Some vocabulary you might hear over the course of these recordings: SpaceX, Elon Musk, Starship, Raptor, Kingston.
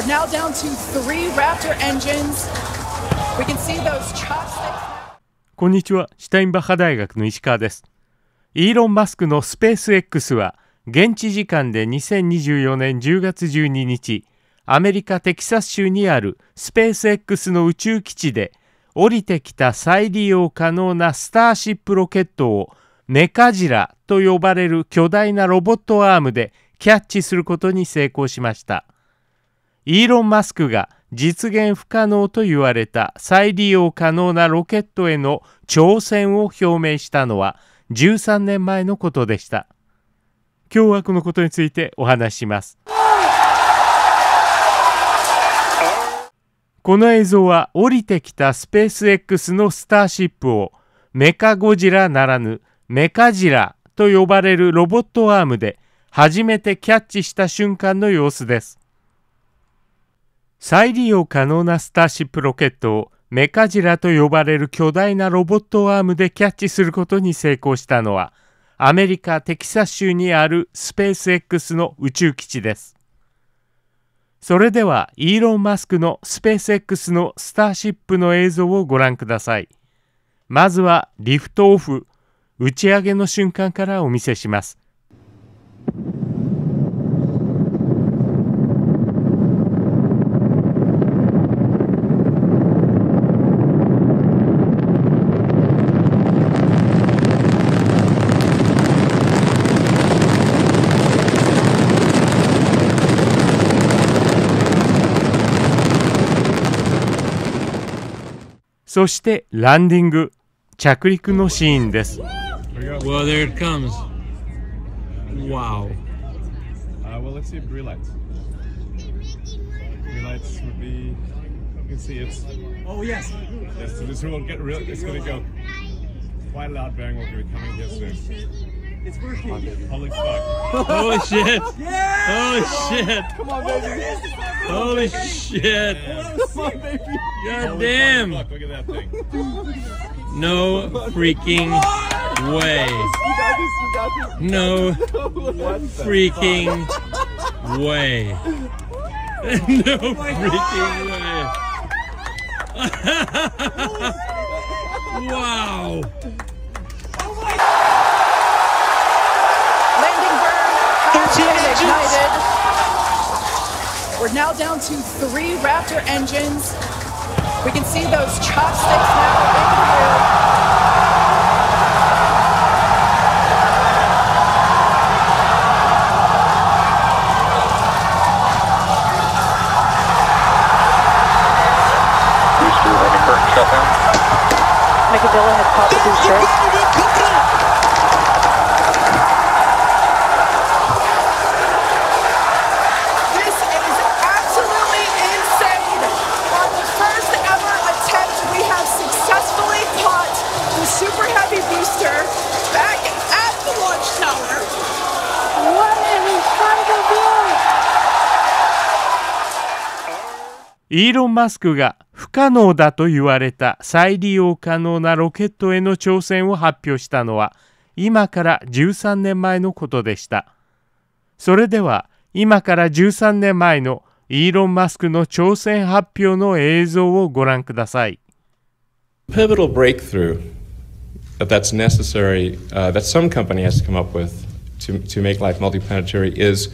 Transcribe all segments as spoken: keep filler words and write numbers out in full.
We're now down to three Raptor engines. We can see those chopsticks. こんにちは、シュタインバッハ大学の石川です。イーロン・マスクのスペース X は現地時間でにせんにじゅうよねんじゅうがつじゅうににち、アメリカ・テキサス州にあるスペース X の宇宙基地で降りてきた再利用可能なスターシップロケットをメカジラと呼ばれる巨大なロボットアームでキャッチすることに成功しました。イーロン・マスクが実現不可能と言われた再利用可能なロケットへの挑戦を表明したのはじゅうさんねんまえのことでした。今日はこのことについてお話しします。この映像は降りてきたスペース X のスターシップをメカゴジラならぬメカジラと呼ばれるロボットアームで初めてキャッチした瞬間の様子です。再利用可能なスターシップロケットをメカジラと呼ばれる巨大なロボットアームでキャッチすることに成功したのはアメリカ・テキサス州にあるスペース X の宇宙基地です。それではイーロン・マスクのスペース X のスターシップの映像をご覧ください。まずはリフトオフ、打ち上げの瞬間からお見せします。そしてランディング、着陸のシーンです。Wow!We're now down to three Raptor engines. We can see those chopsticks now. Macadilla has popped the booster.イーロン・マスクが不可能だと言われた再利用可能なロケットへの挑戦を発表したのは今からじゅうさんねんまえのことでした。それでは今からじゅうさんねんまえのイーロン・マスクの挑戦発表の映像をご覧ください。Pivotal breakthrough that's necessary, uh, that some company has to come up with to, to make life multiplanetary is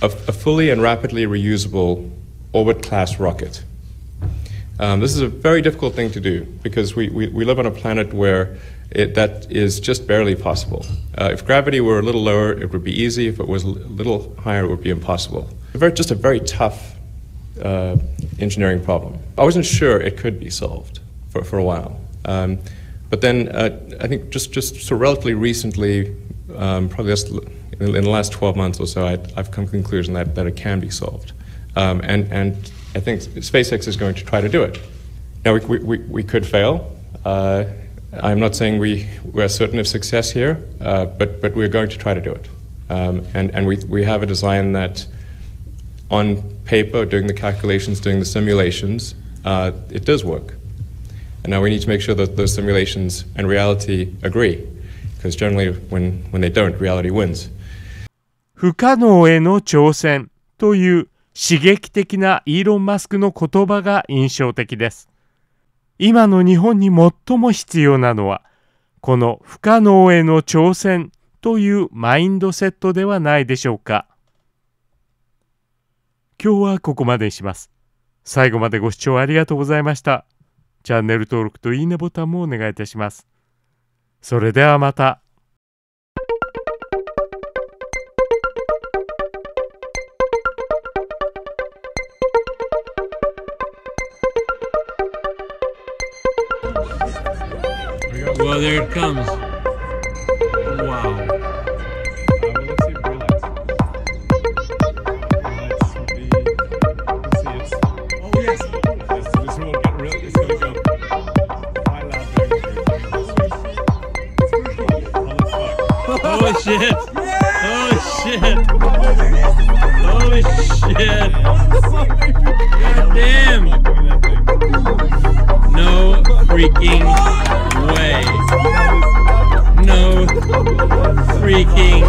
a, a fully and rapidly reusable orbit-class rocket. Um, this is a very difficult thing to do because we, we, we live on a planet where it, that is just barely possible. Uh, if gravity were a little lower, it would be easy. If it was a little higher, it would be impossible. Very, just a very tough uh, engineering problem. I wasn't sure it could be solved for, for a while. Um, but then uh, I think just, just so relatively recently, um, probably just in the last twelve months or so, I, I've come to the conclusion that, that it can be solved.Um, and, and I think SpaceX is going to try to do it. Now, we, we, we could fail. Uh, I'm not saying we, we're certain of success here, uh, but, but we're going to try to do it. Um, and and we, we have a design that, on paper, doing the calculations, doing the simulations, uh, it does work. And now we need to make sure that those simulations and reality agree, because generally when, when they don't, reality wins. 不可能への挑戦という刺激的なイーロン・マスクの言葉が印象的です。今の日本に最も必要なのは、この不可能への挑戦というマインドセットではないでしょうか。今日はここまでにします。最後までご視聴ありがとうございました。チャンネル登録といいねボタンもお願いいたします。それではまた。Well, there it comes. Wow. Holy shit! Holy shit! Holy shit! God damn! No freaking way! No freaking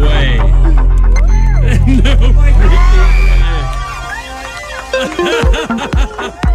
way! No freaking way!